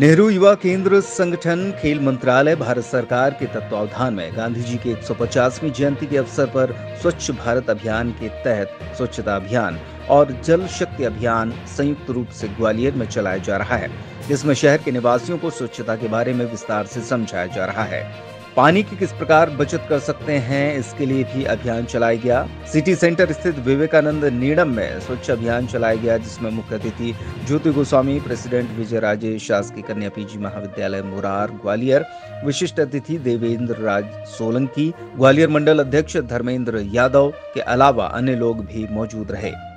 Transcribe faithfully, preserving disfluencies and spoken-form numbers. नेहरू युवा केंद्र संगठन खेल मंत्रालय भारत सरकार के तत्वावधान में गांधी जी के एक सौ पचासवीं जयंती के अवसर पर स्वच्छ भारत अभियान के तहत स्वच्छता अभियान और जल शक्ति अभियान संयुक्त रूप से ग्वालियर में चलाया जा रहा है। इसमें शहर के निवासियों को स्वच्छता के बारे में विस्तार से समझाया जा रहा है। पानी की किस प्रकार बचत कर सकते हैं, इसके लिए भी अभियान चलाया गया। सिटी सेंटर स्थित विवेकानंद नीडम में स्वच्छ अभियान चलाया गया, जिसमें मुख्य अतिथि ज्योति गोस्वामी, प्रेसिडेंट विजय राजेश, शासकीय कन्या पी जी महाविद्यालय मुरार ग्वालियर, विशिष्ट अतिथि देवेंद्र राज सोलंकी, ग्वालियर मंडल अध्यक्ष धर्मेंद्र यादव के अलावा अन्य लोग भी मौजूद रहे।